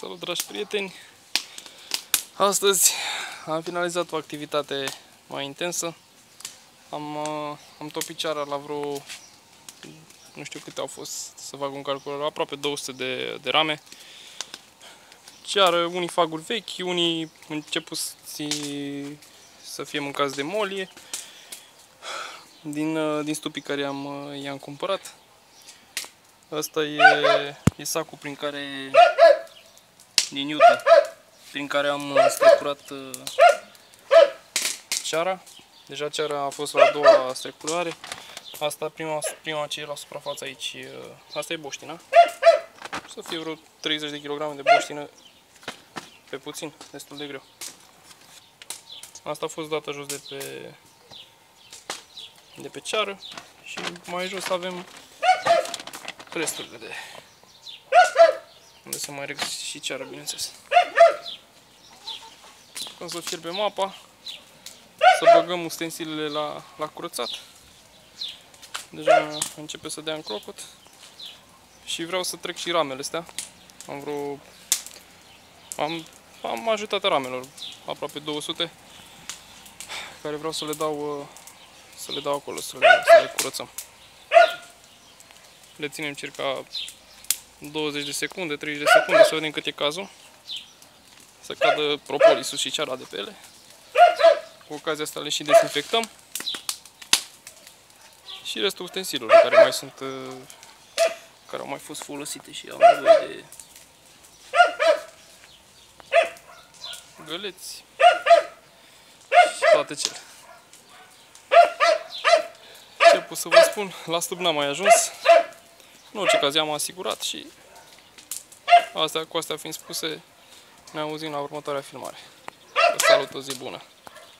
Salut, dragi prieteni! Astăzi am finalizat o activitate mai intensă. Am topit ceara la vreo, nu știu câte au fost, să fac un calcul, aproape 200 de rame. Ceară, unii faguri vechi, unii început să fie mâncați de molie din stupii care i-am cumpărat. Asta e sacul prin care, din iute, prin care am strecurat ceara. Deja ceara a fost la a doua strecurare. Asta prima ce e la suprafață aici. Asta e boștina. Să fie vreo 30 de kg de boștină pe puțin, destul de greu. Asta a fost dată jos de pe ceară și mai jos avem resturile de unde se mai reg și ceară, bineînțeles. Când să fierbem apa, să băgăm ustensilele la curățat. Deja începe să dea în crocot. Și vreau să trec și ramele astea. Am ajutat ramelor, aproape 200, care vreau să le dau acolo, să le curățăm. Le ținem circa 20 de secunde, 30 de secunde, să vedem cât e cazul. Să cadă propolisul și ceara de pe ele. Cu ocazia asta le și dezinfectăm. Și restul ustensilelor care mai sunt, care au mai fost folosite și au nevoie de găleți și toate cele. Ce pot să vă spun, la stâlp n-am mai ajuns. În orice caz am asigurat și cu astea fiind spuse, ne auzim la următoarea filmare. Vă salut, o zi bună!